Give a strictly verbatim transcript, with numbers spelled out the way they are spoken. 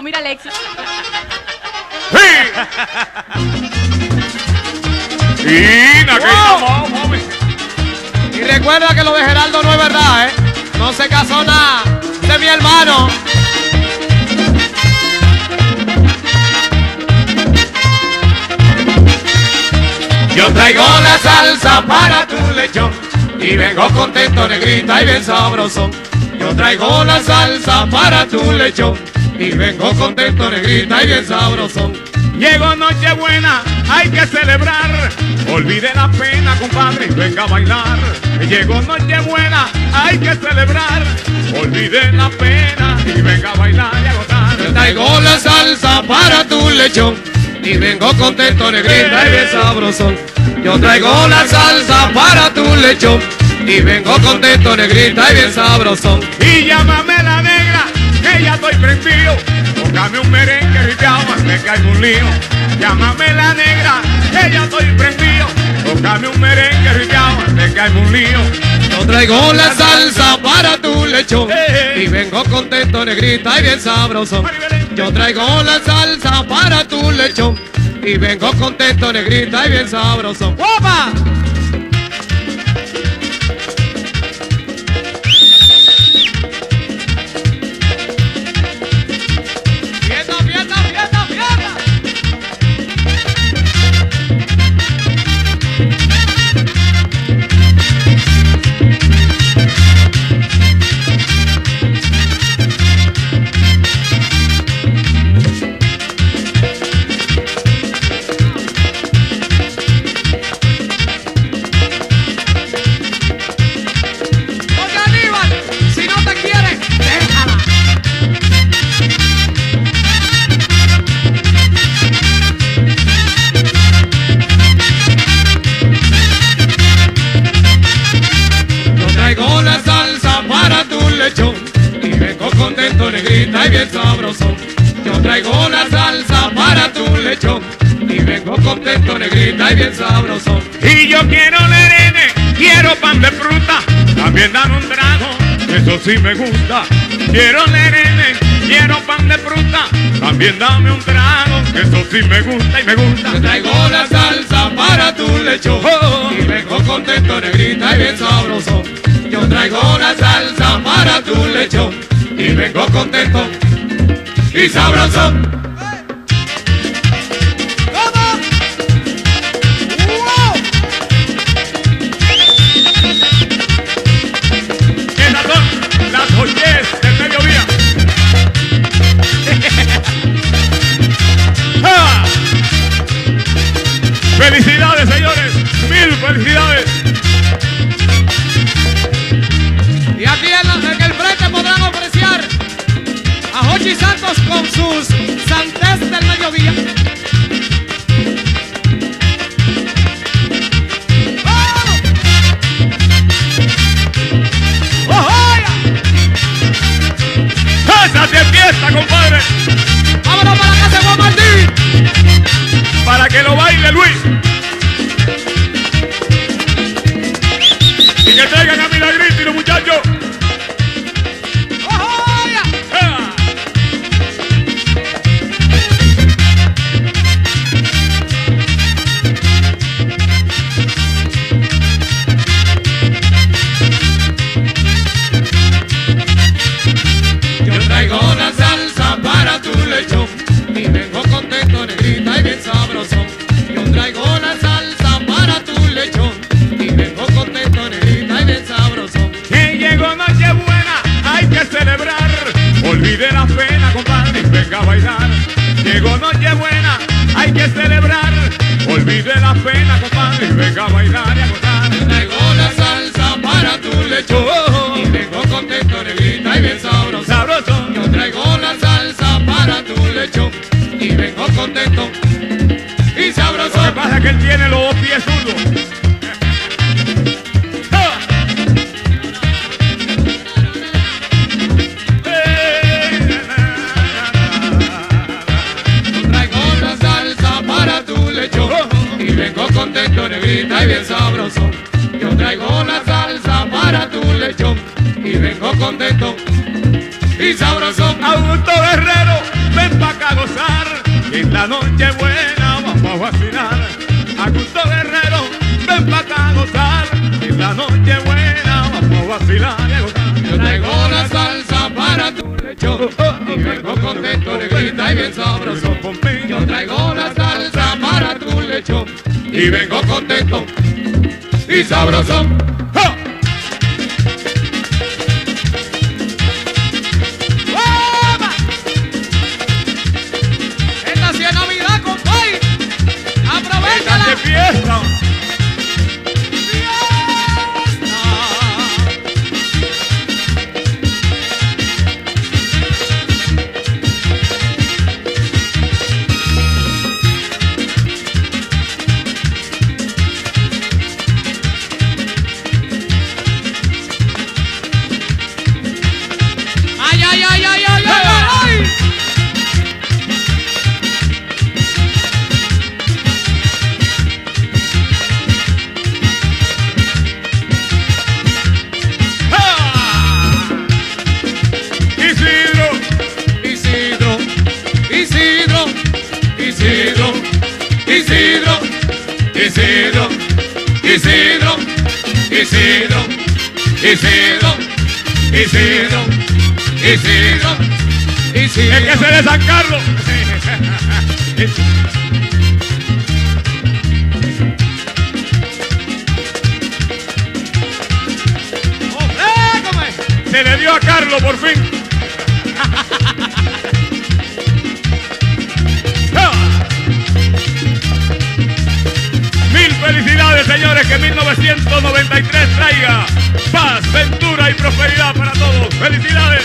Mira, Alexis. ¡Sí! Y recuerda que lo de Gerardo no es verdad, ¿eh? No se casó nada de mi hermano. Yo traigo la salsa para tu lechón y vengo contento, negrita, y bien sabroso. Yo traigo la salsa para tu lechón y vengo contento, negrita, y bien sabroso. Llegó Nochebuena, hay que celebrar. Olvide la pena, compadre, venga a bailar. Llegó Nochebuena, hay que celebrar. Olvide la pena y venga a bailar y a gozar. Yo traigo la salsa para tu lechón y vengo contento, negrita, y bien sabroso. Yo traigo la salsa para tu lechón y vengo contento, negrita, y bien sabroso. Y llámame la negra, que ya estoy prendido. Póngame un merengue ripiao, más me caigo un lío. Llámame la negra, que ya estoy prendido. Póngame un merengue ripiao, más me caigo un lío. Yo traigo la salsa para tu lechón y vengo contento, negrita, y bien sabroso. Yo traigo la salsa para tu lechón y vengo contento, negrita, y bien sabroso. ¡Guapa! ¡Fiesta, fiesta, fiesta, negrita, y bien sabroso! Yo traigo la salsa para tu lechón y vengo contento, negrita, y bien sabroso. Y yo quiero lerene, quiero pan de fruta, también dan un trago, eso sí me gusta. Quiero lerene, quiero pan de fruta, también dame un trago, eso sí me gusta y me gusta. Yo traigo la salsa para tu lechón y vengo contento, negrita, y bien sabroso. Yo traigo la salsa para tu lechón y vengo contento y sabroso. Estas son las joyas del mediodía. ¡Ah! Felicidades, señores, mil felicidades. Y aquí en, la, en el frente podrán ofrecer a Hochi Santos con sus santés del mediodía. ¡Oh! ¡Oh! ¡Esa te fiesta, compadre! ¡Vámonos para la casa de Juan Martín! ¡Para que lo baile Luis! ¡Y que traigan a Milagrito y los muchachos! Olvide la pena, compadre, venga a bailar. Llegó Nochebuena, hay que celebrar. Olvide la pena, compadre, venga a bailar y a gozar. Yo traigo la salsa para tu lechón y vengo contento, negrita, y bien sabroso. Sabroso. Yo traigo la salsa para tu lechón y vengo contento y sabroso. Lo que pasa es que él tiene los dos pies zurdos. Contento, negrita, y bien sabroso. Yo traigo la salsa para tu lechón y vengo contento y sabroso. Augusto Guerrero, ven. la noche buena vamos a vacilar. Augusto Guerrero, ven pa' acá a gozar. En la noche buena vamos a vacilar y a gozar. Yo traigo la salsa para tu lechón y vengo contento, negrita y bien sabroso. Yo traigo la salsa para tu lechón y vengo contento y sabroso. Fiesta, ay, ay, ay, ay, ay, ay, ay. Isidro, Isidro, Isidro, Isidro, Isidro, Isidro, Isidro, Isidro, Isidro. Es que se de San Carlos. Se le dio a Carlos por fin. Felicidades, señores, que mil novecientos noventa y tres traiga paz, ventura y prosperidad para todos. Felicidades.